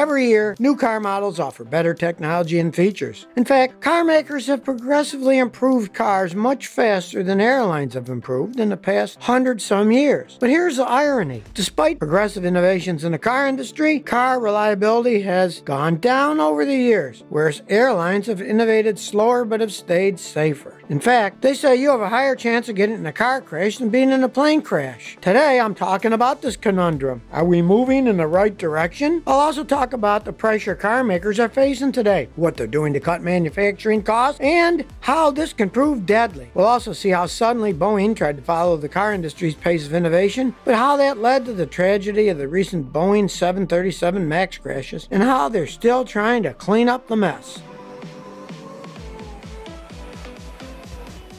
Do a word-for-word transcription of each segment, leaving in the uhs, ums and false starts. Every year, new car models offer better technology and features. In fact, car makers have progressively improved cars much faster than airlines have improved in the past hundred-some years. But here's the irony. Despite progressive innovations in the car industry, car reliability has gone down over the years, whereas airlines have innovated slower but have stayed safer. In fact, they say you have a higher chance of getting in a car crash than being in a plane crash. Today, I'm talking about this conundrum. Are we moving in the right direction? I'll also talk about the pressure car makers are facing today, what they're doing to cut manufacturing costs, and how this can prove deadly. We'll also see how suddenly Boeing tried to follow the car industry's pace of innovation, but how that led to the tragedy of the recent Boeing seven thirty-seven MAX crashes, and how they're still trying to clean up the mess.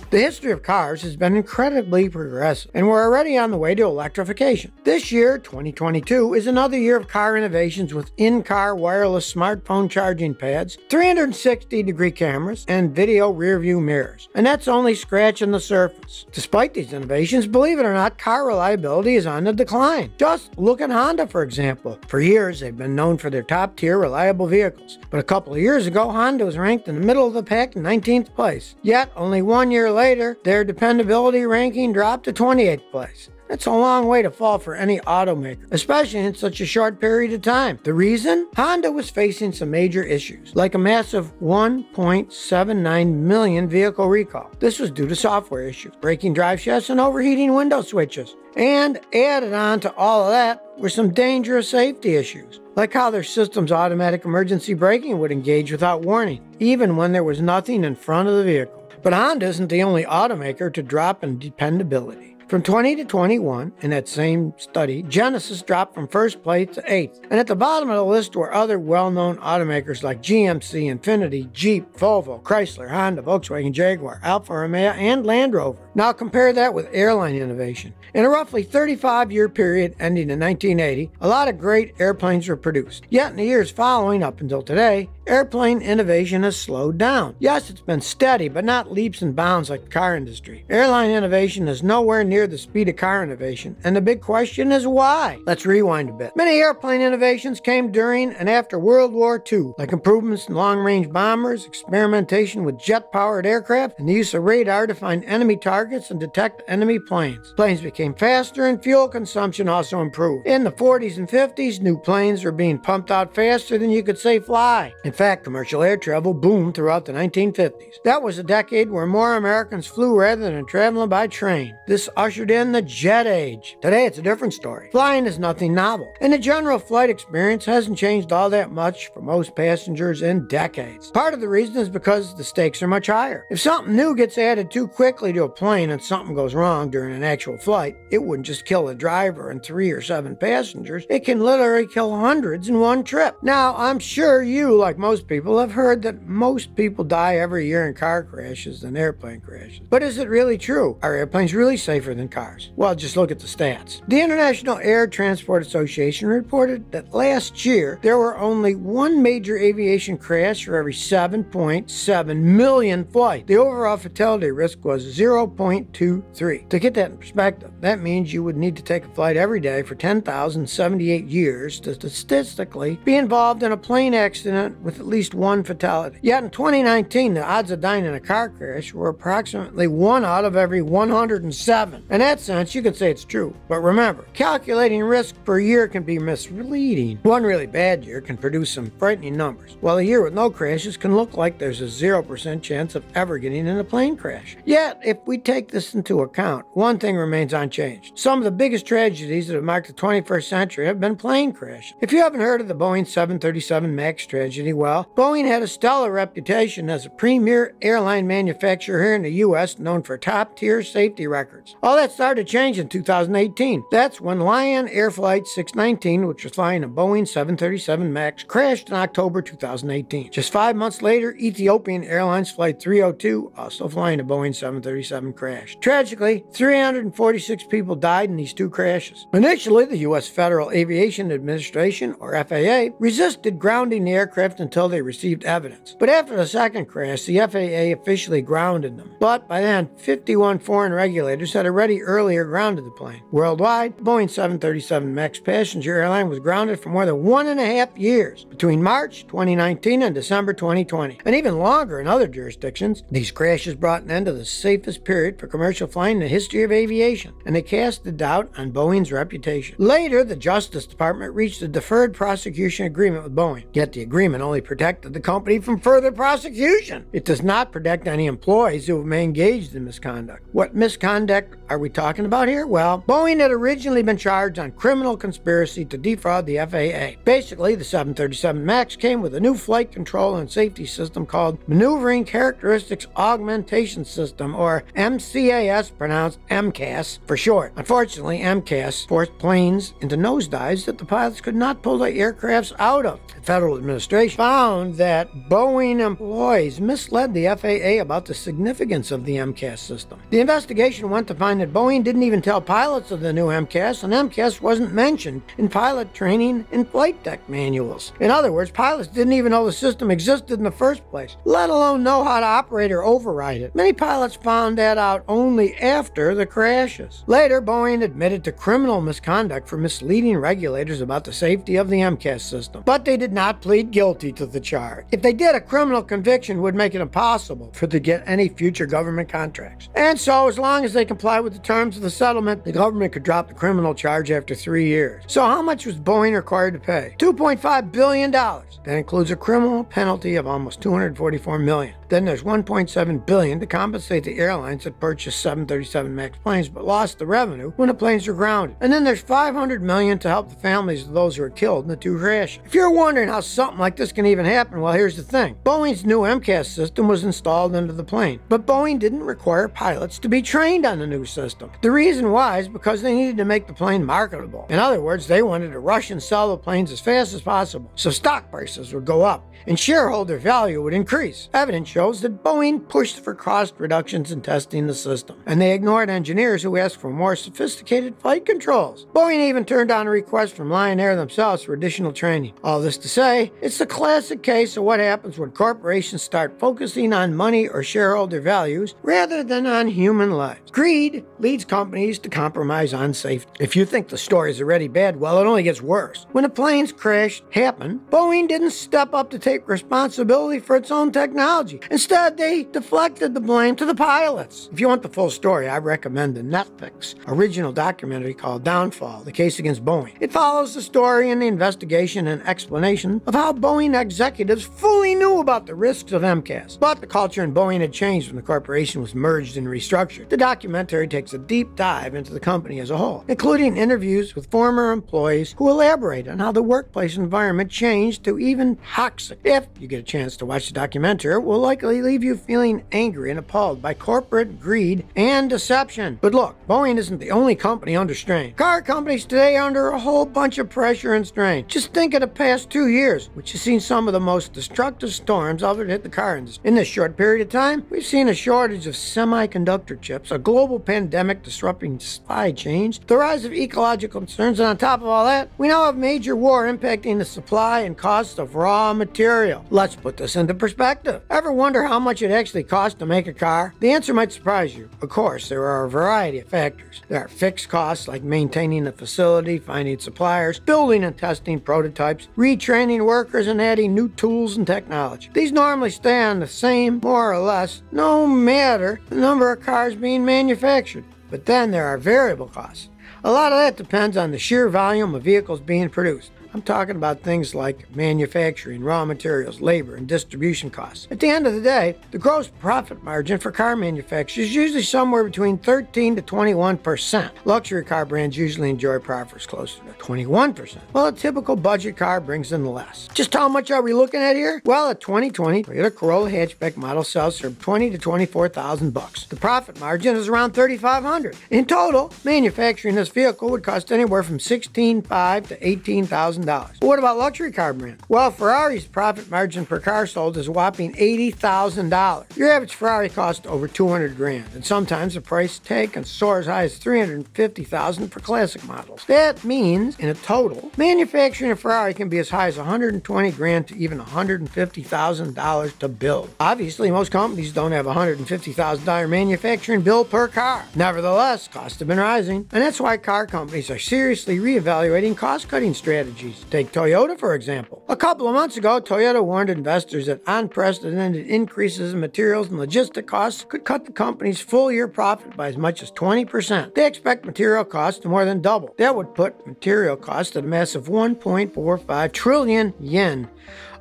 The history of cars has been incredibly progressive, and we're already on the way to electrification. This year, twenty twenty-two, is another year of car innovations with in-car wireless smartphone charging pads, three sixty degree cameras, and video rearview mirrors. And that's only scratching the surface. Despite these innovations, believe it or not, car reliability is on the decline. Just look at Honda, for example. For years, they've been known for their top-tier reliable vehicles. But a couple of years ago, Honda was ranked in the middle of the pack in nineteenth place. Yet, only one year later, Later, their dependability ranking dropped to twenty-eighth place. That's a long way to fall for any automaker, especially in such a short period of time. The reason? Honda was facing some major issues, like a massive one point seven nine million vehicle recall. This was due to software issues, braking drive shafts, and overheating window switches. And added on to all of that were some dangerous safety issues, like how their system's automatic emergency braking would engage without warning, even when there was nothing in front of the vehicle. But Honda isn't the only automaker to drop in dependability. From twenty to twenty-one, in that same study, Genesis dropped from first place to eighth. And at the bottom of the list were other well-known automakers like G M C, Infiniti, Jeep, Volvo, Chrysler, Honda, Volkswagen, Jaguar, Alfa Romeo, and Land Rover. Now compare that with airline innovation. In a roughly thirty-five year period ending in nineteen eighty, a lot of great airplanes were produced. Yet in the years following up until today, airplane innovation has slowed down. Yes, it's been steady, but not leaps and bounds like the car industry. Airline innovation is nowhere near the speed of car innovation, and the big question is why? Let's rewind a bit. Many airplane innovations came during and after World War Two, like improvements in long-range bombers, experimentation with jet-powered aircraft, and the use of radar to find enemy targets and detect enemy planes. Planes became faster and fuel consumption also improved. In the forties and fifties, new planes were being pumped out faster than you could say fly. In fact, commercial air travel boomed throughout the nineteen fifties. That was a decade where more Americans flew rather than traveling by train. This ushered in the jet age. Today, it's a different story. Flying is nothing novel, and the general flight experience hasn't changed all that much for most passengers in decades. Part of the reason is because the stakes are much higher. If something new gets added too quickly to a plane and something goes wrong during an actual flight, it wouldn't just kill the driver and three or seven passengers. It can literally kill hundreds in one trip. Now, I'm sure you, like most people, have heard that most people die every year in car crashes than airplane crashes. But is it really true? Are airplanes really safer than cars? Well, just look at the stats. The International Air Transport Association reported that last year there were only one major aviation crash for every seven point seven million flights. The overall fatality risk was zero point two three. To get that in perspective, that means you would need to take a flight every day for ten thousand seventy-eight years to statistically be involved in a plane accident with at least one fatality. Yet in twenty nineteen, the odds of dying in a car crash were approximately one out of every one hundred seven. In that sense, you can say it's true. But remember, calculating risk per year can be misleading. One really bad year can produce some frightening numbers, while a year with no crashes can look like there's a zero percent chance of ever getting in a plane crash. Yet, if we take this into account, one thing remains unchanged. Some of the biggest tragedies that have marked the twenty-first century have been plane crashes. If you haven't heard of the Boeing seven thirty-seven MAX tragedy, well, Boeing had a stellar reputation as a premier airline manufacturer here in the U S known for top-tier safety records. All that started to change in two thousand eighteen. That's when Lion Air Flight six nineteen, which was flying a Boeing seven thirty-seven MAX, crashed in October two thousand eighteen. Just five months later, Ethiopian Airlines Flight three oh two, also flying a Boeing seven thirty-seven, crashed. Tragically, three hundred forty-six people died in these two crashes. Initially, the U S Federal Aviation Administration, or F A A, resisted grounding the aircraft until they received evidence. But after the second crash, the F A A officially grounded them. But by then, fifty-one foreign regulators had already already earlier grounded the plane. Worldwide, Boeing seven thirty-seven MAX passenger airline was grounded for more than one and a half years between March twenty nineteen and December twenty twenty, and even longer in other jurisdictions. These crashes brought an end to the safest period for commercial flying in the history of aviation, and they cast a doubt on Boeing's reputation. Later, the Justice Department reached a deferred prosecution agreement with Boeing, yet the agreement only protected the company from further prosecution. It does not protect any employees who may engage in misconduct. What misconduct are we talking about here? Well, Boeing had originally been charged on criminal conspiracy to defraud the F A A. Basically, the seven thirty-seven MAX came with a new flight control and safety system called Maneuvering Characteristics Augmentation System, or M C A S, pronounced M C A S for short. Unfortunately, M C A S forced planes into nosedives that the pilots could not pull the aircrafts out of. The Federal Administration found that Boeing employees misled the F A A about the significance of the M C A S system. The investigation went to find that Boeing didn't even tell pilots of the new M C A S, and M C A S wasn't mentioned in pilot training and flight deck manuals. In other words, pilots didn't even know the system existed in the first place, let alone know how to operate or override it. Many pilots found that out only after the crashes. Later, Boeing admitted to criminal misconduct for misleading regulators about the safety of the M C A S system, but they did not plead guilty to the charge. If they did, a criminal conviction would make it impossible for them to get any future government contracts. And so, as long as they comply with the terms of the settlement, the government could drop the criminal charge after three years. So how much was Boeing required to pay? two point five billion dollars. That includes a criminal penalty of almost two hundred forty-four million dollars. Then there's one point seven billion dollars to compensate the airlines that purchased seven thirty-seven MAX planes but lost the revenue when the planes were grounded. And then there's five hundred million dollars to help the families of those who were killed in the two crashes. If you're wondering how something like this can even happen, well, here's the thing. Boeing's new M C A S system was installed into the plane, but Boeing didn't require pilots to be trained on the new system. The reason why is because they needed to make the plane marketable. In other words, they wanted to rush and sell the planes as fast as possible, so stock prices would go up and shareholder value would increase. Evidence shows that Boeing pushed for cost reductions in testing the system, and they ignored engineers who asked for more sophisticated flight controls. Boeing even turned down a request from Lion Air themselves for additional training. All this to say, it's the classic case of what happens when corporations start focusing on money or shareholder values rather than on human lives. Greed leads companies to compromise on safety. If you think the story is already bad, well, it only gets worse. When the planes crashed happened, Boeing didn't step up to take responsibility for its own technology. Instead, they deflected the blame to the pilots. If you want the full story, I recommend the Netflix original documentary called Downfall: The Case Against Boeing. It follows the story and the investigation and explanation of how Boeing executives fully knew about the risks of M C A S. But the culture in Boeing had changed when the corporation was merged and restructured. The documentary takes a deep dive into the company as a whole, including interviews with former employees who elaborate on how the workplace environment changed to even toxic. If you get a chance to watch the documentary, it will likely leave you feeling angry and appalled by corporate greed and deception. But look, Boeing isn't the only company under strain. Car companies today are under a whole bunch of pressure and strain. Just think of the past two years, which has seen some of the most destructive storms ever hit the car industry. In this short period of time, we've seen a shortage of semiconductor chips, a global pandemic disrupting supply chains, the rise of ecological concerns, and on top of all that, we now have major war impacting the supply and cost of raw material. Let's put this into perspective. Ever wonder how much it actually costs to make a car? The answer might surprise you. Of course, there are a variety of factors. There are fixed costs like maintaining the facility, finding suppliers, building and testing prototypes, retraining workers, and adding new tools and technology. These normally stay on the same, more or less, no matter the number of cars being manufactured. But then there are variable costs. A lot of that depends on the sheer volume of vehicles being produced. I'm talking about things like manufacturing, raw materials, labor, and distribution costs. At the end of the day, the gross profit margin for car manufacturers is usually somewhere between thirteen to twenty-one percent. Luxury car brands usually enjoy profits closer to twenty-one percent, while a typical budget car brings in less. Just how much are we looking at here? Well, a twenty twenty Toyota Corolla hatchback model sells for twenty to twenty-four thousand bucks. The profit margin is around thirty-five hundred. In total, manufacturing this vehicle would cost anywhere from sixteen thousand five hundred to eighteen thousand dollars. one hundred thousand dollars. But what about luxury car brands? Well, Ferrari's profit margin per car sold is a whopping eighty thousand dollars. Your average Ferrari costs over two hundred grand, and sometimes the price tag can soar as high as three hundred fifty thousand dollars for classic models. That means, in a total, manufacturing a Ferrari can be as high as one hundred twenty grand to even one hundred fifty thousand dollars to build. Obviously, most companies don't have a one hundred fifty thousand dollar manufacturing bill per car. Nevertheless, costs have been rising, and that's why car companies are seriously reevaluating cost-cutting strategies. Take Toyota, for example. A couple of months ago, Toyota warned investors that unprecedented increases in materials and logistic costs could cut the company's full-year profit by as much as twenty percent. They expect material costs to more than double. That would put material costs at a massive one point four five trillion yen,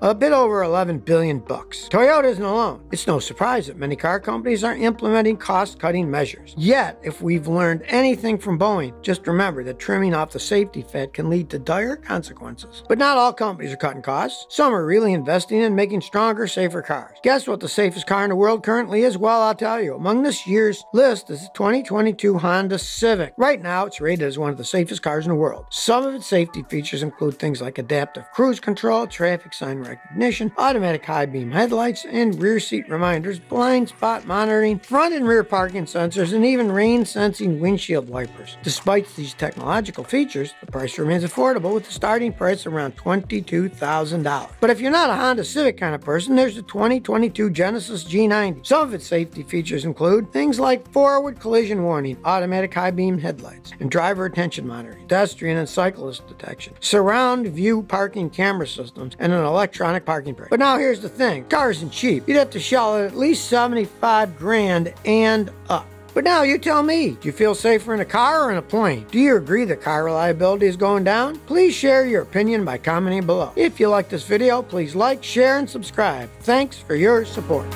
a bit over eleven billion bucks. Toyota isn't alone. It's no surprise that many car companies are implementing cost-cutting measures. Yet, if we've learned anything from Boeing, just remember that trimming off the safety fat can lead to dire consequences. But not all companies are cutting costs. Some are really investing in making stronger, safer cars. Guess what the safest car in the world currently is? Well, I'll tell you. Among this year's list is the twenty twenty-two Honda Civic. Right now, it's rated as one of the safest cars in the world. Some of its safety features include things like adaptive cruise control, traffic sign recognition, automatic high beam headlights and rear seat reminders, blind spot monitoring, front and rear parking sensors, and even rain sensing windshield wipers. Despite these technological features, the price remains affordable with the starting price around twenty-two thousand dollars. But if you're not a Honda Civic kind of person, there's the twenty twenty-two Genesis G ninety. Some of its safety features include things like forward collision warning, automatic high beam headlights, and driver attention monitoring, pedestrian and cyclist detection, surround view parking camera systems, and an electric parking brake. But now here's the thing, car isn't cheap. You'd have to shell out at least seventy-five grand and up. But now you tell me, do you feel safer in a car or in a plane? Do you agree that car reliability is going down? Please share your opinion by commenting below. If you like this video, please like, share, and subscribe. Thanks for your support.